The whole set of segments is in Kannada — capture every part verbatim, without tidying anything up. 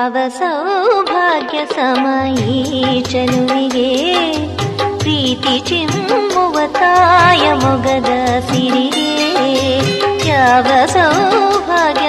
भाव सौभाग्य समयी चलुविगे प्रीति चिम्मुव ताय मोगद सिरिगे याव सौभाग्य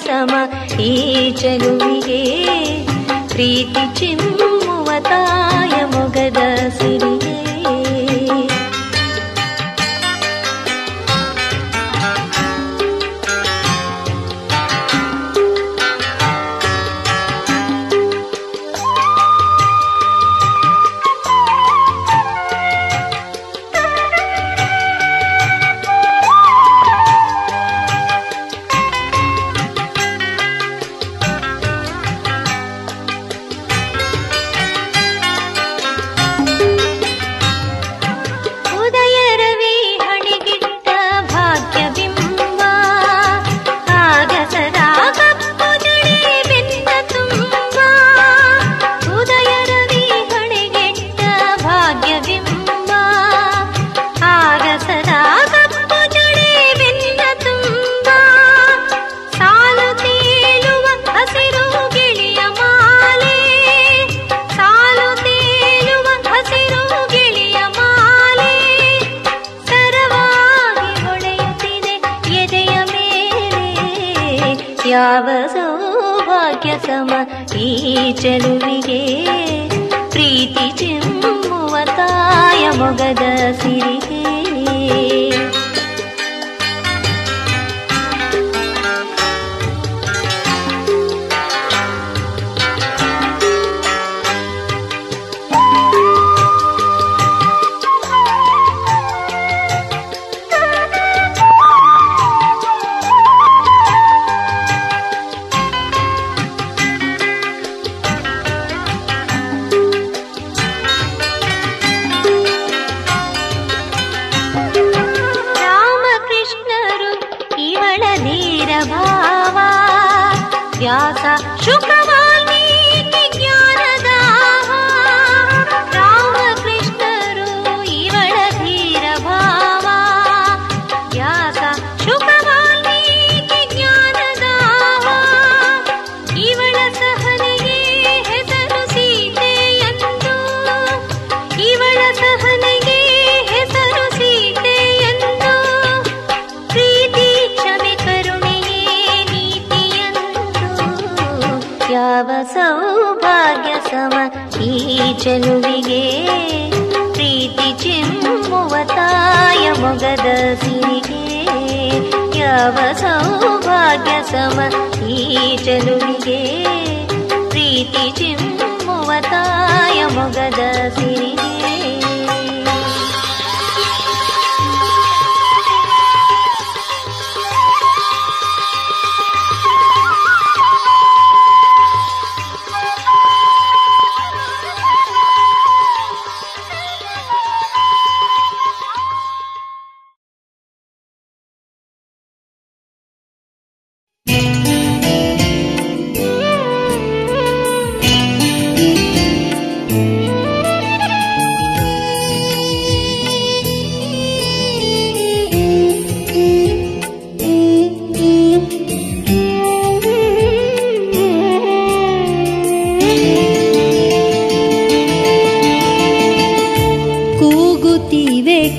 music.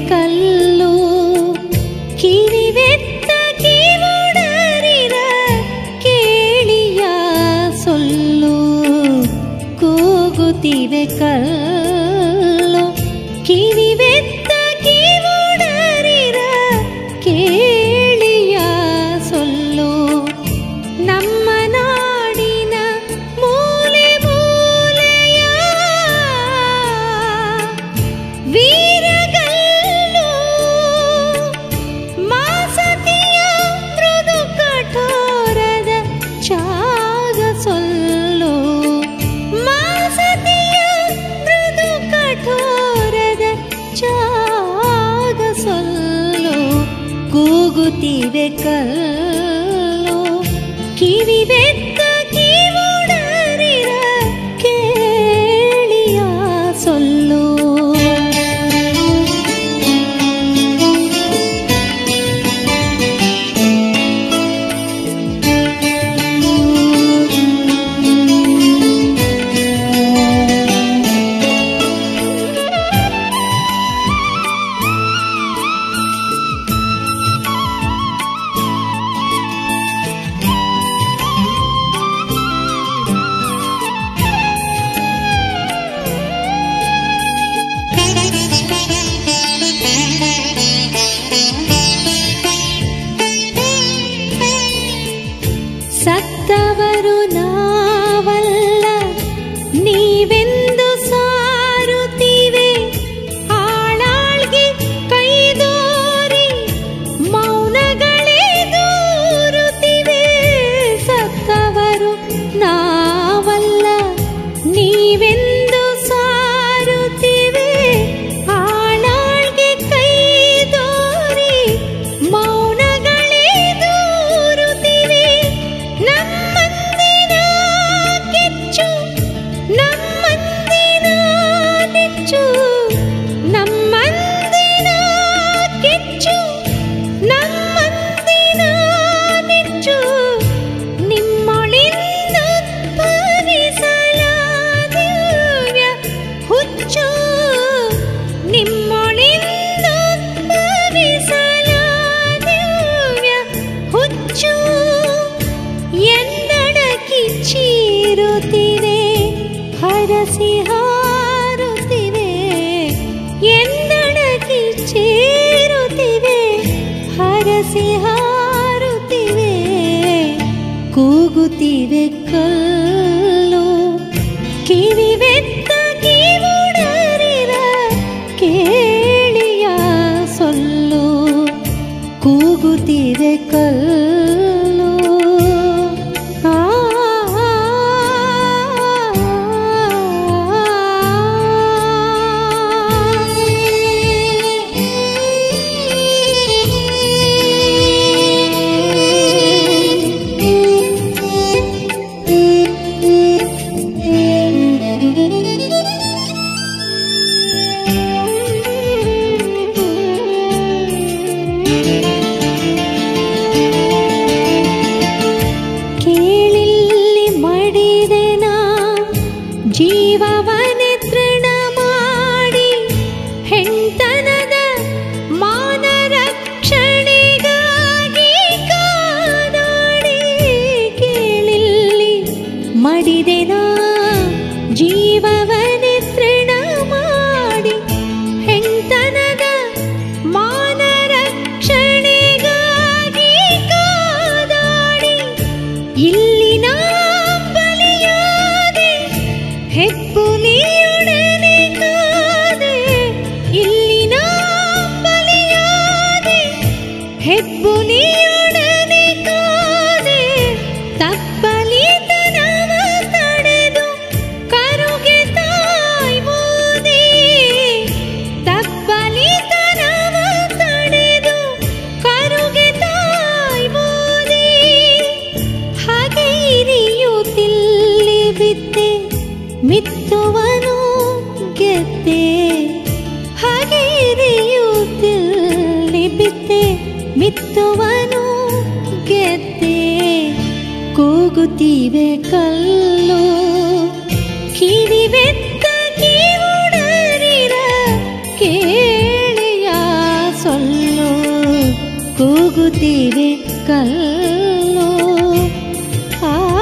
ಕಲ್ಲು ಕಿವಿವೆತ್ತ ಕಿವುಡರಿರ ಕೇಳಿಯ ಸೊಲ್ಲು ಕೂಗುತ್ತಿವೆ ಕಲ್ಲು ಕಿವಿವೆತ್ತ ಕಿವುಡರಿರ ಕೇಳಿಯ ಸೊಲ್ಲು ನಮ್ಮ ನಾಡಿನ ಮೂಲೆ ಮೂಲೆಯ ವಿ ಕೂಗುತ್ತಿವೆ ಕಲ್ಲು ಕಿವಿವೆತ್ತ ಕಿವುಡರಿರ ಕೇಳಿಯ ಸೊಲ್ಲು ಸತ್ತವರು ನಾವಲ್ಲ ನೀವೆಂದು ಸಾರುತ್ತಿವೆ ಆಳಾಳ್ಗೆ ಕೈದೋರಿ ಮೌನಗಳೇ ದೂರುತ್ತಿವೆ ಸತ್ತವರು ನಾವಲ್ಲ ನೀವೆಂದು ಸಾರುತ್ತಿವೆ ಆಳಾಳ್ಗೆ ಕೈದೋರಿ ಮೌನಗಳೇ ದೂರುತ್ತಿವೆ ಚೀರುತ್ತಿವೆ ಹರಸಿ ಹಾರುತ್ತಿವೆ ಎಂದಡಕಿ ಚೀರುತ್ತಿವೆ ಹರಸಿ ಹಾರುತ್ತಿವೆ ಕೂಗುತ್ತಿವೆ ಕಲ್ಲು ಕಿವಿವೆತ್ತ ಕಿವುಡರಿರ ಕೇಳಿಯ ಸೊಲ್ಲು ಕೂಗುತ್ತಿವೆ ಕಲ್ಲು ಜೀವವನೆ ತೃಣ ಮಾಡಿ ಹೆಂಡತನದ ಮಾನ ರಕ್ಷಣೆಗಾಗಿ ಕಾದಾಡಿ ಕೇಳಿಲ್ಲಿ ಮಡಿದೆನ ಜೀವವನೆ ತೃಣ ಮಾಡಿ ಹೆಂಡತನದ ಮಾನ ರಕ್ಷಣೆಗಾಗಿ ಕಾದಾಡಿ ಇಲ್ಲಿನ ಹೆಪ್ಪು ನೀಯೊಡನೆ ಕಾದೆ ಇಲ್ಲಿ ನಾ ಬಲಿಯಾದೆ ಹೆಪ್ಪು ನೀಯೊಡನೆ ಕಾದೆ ತಪ್ಪಲಿತನವ ತಡೆದು ಕರುಗೆ ತಾಯ್ಬೋದೆ ತಪ್ಪಲಿತನವ ತಡೆದು ಕರುಗೆ ತಾಯ್ಬೋದೆ ಹಾಗೆ ಇರಿಯುತ್ತಿಲ್ಲಿ ಬಿದ್ದೆ ಮಿತ್ತುವನು ಗೆದ್ದೆ ಹಾಗೆ ಇರಿಯುತ್ತಿಲ್ಲಿ ಬಿದ್ದೆ ಮಿತ್ತುವನು ಗೆದ್ದೆ ಕೂಗುತ್ತಿವೆ ಕಲ್ಲು ಕಿವಿವೆತ್ತ ಕಿವುಡರಿರ ಕೇಳಿಯ तेरे कल्लो आ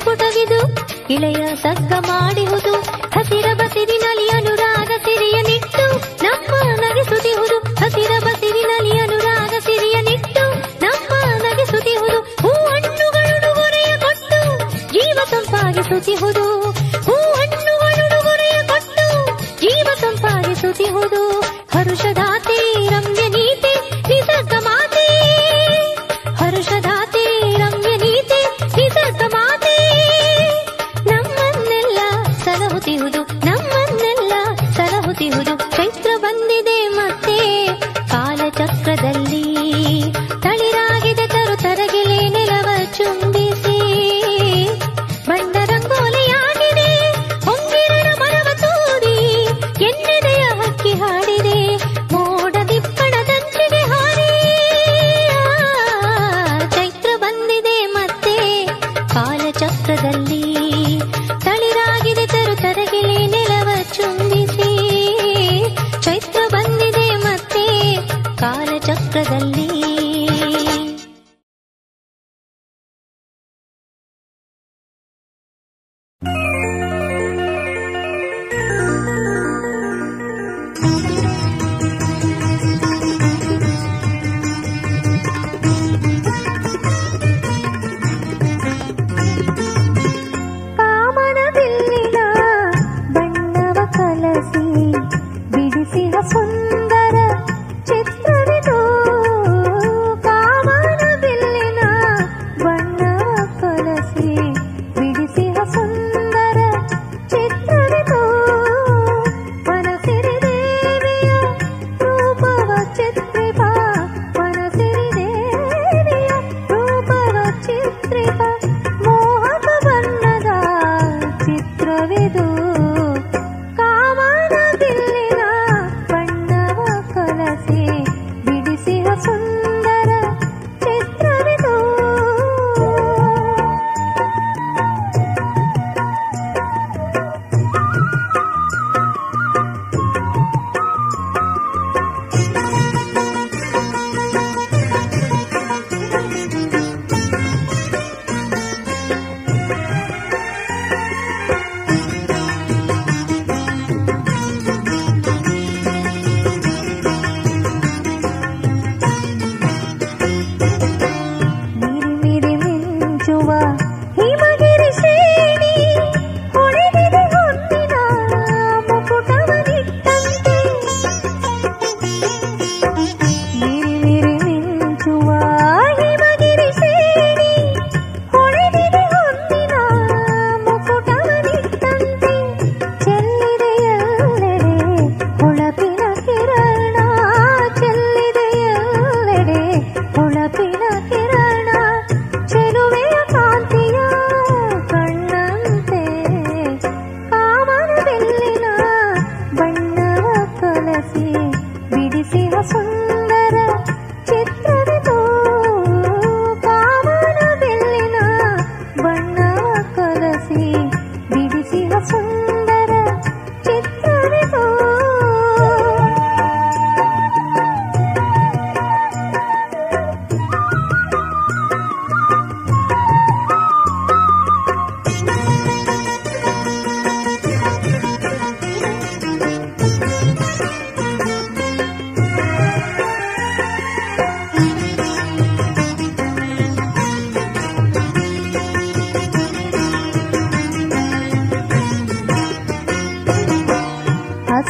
ಸಂಪುಟವಿದು ಇಳೆಯ ಸಗ್ಗ ಮಾಡಿಹುದು ಹಸಿರ ಬಸಿರಿನಲ್ಲಿ ಅನುರಾಗ ಸಿರಿಯ ನಿಟ್ಟು ನಮ್ಮ ನಗಿಸುತ್ತಿಹುದು ಹಸಿರ ಬಸಿರಿನಲ್ಲಿ ಅನುರಾಗ ಸಿರಿಯ ನಿಟ್ಟು ನಮ್ಮ ನಗಿಸುತ್ತಿಹುದು ಹೂ ಹಣ್ಣುಗಳು ಹೊರೆಯ ಕೊಟ್ಟು ಜೀವ ಸಂಪಾದಿಸುತ್ತಿಹುದು ಹೂ ಹಣ್ಣುಗಳು ಹೊರೆಯ ಕೊಟ್ಟು ಜೀವ ಸಂಪಾದಿಸುತ್ತಿಹುದು ಹರುಷದಾತೆ ರಮ್ಯ ನೀತೆ ನಿಸರ್ಗ ಮಾತೆ ಹರುಷದಾತೆ ರಮ್ಯ ನೀತೆ ನಿಸರ್ಗ ಮಾತೆ ನಮ್ಮನ್ನೆಲ್ಲ ಸಲಹುತ್ತಿಹುದು ನಮ್ಮನ್ನೆಲ್ಲ ಸಲಹುತ್ತಿಹುದು ಚೈತ್ರ ಬಂದಿದೆ ಮತ್ತೆ ಕಾಲಚಕ್ರದಲ್ಲಿ ತಳಿರಾಗಿದೆ ತರು ತರಗಿಲೆ ನೆಲವ ಚುಂಬಿಸಿ ಬಂಡರಂಗೋಲೆಯಾಗಿದೆ ಹೊಂಗಿರಣ ಮರವ ತೂರಿ ಎನ್ನೆದೆಯ ಹಕ್ಕಿ ಹಾಡಿದೆ ಮೋಡ ದಿಪ್ಪಣದಂತಿಗೆ ಹಾರಿ ಚೈತ್ರ ಬಂದಿದೆ ಮತ್ತೆ ಕಾಲಚಕ್ರದಲ್ಲಿ ತಳಿರಾಗಿದೆ ತರು ತರಗಿಲೆ ನೆಲವ ಚುಂಬಿಸಿ ಚೈತ್ರ ಬಂದಿದೆ ಮತ್ತೆ ಕಾಲಚಕ್ರದಲ್ಲಿ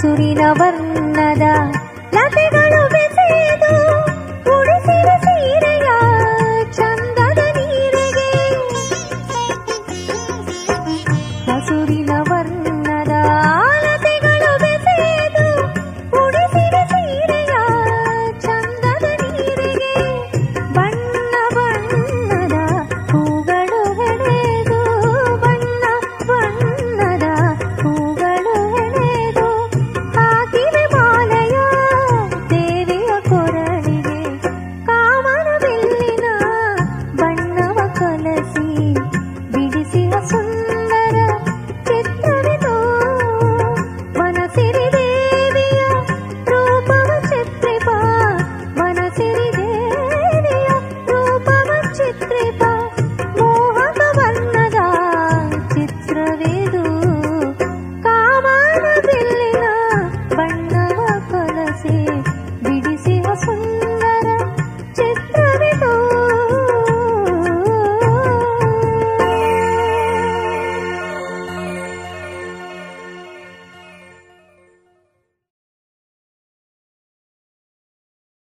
ಸುರಿನ ವರ್ಣದ ಲತೆಗಳು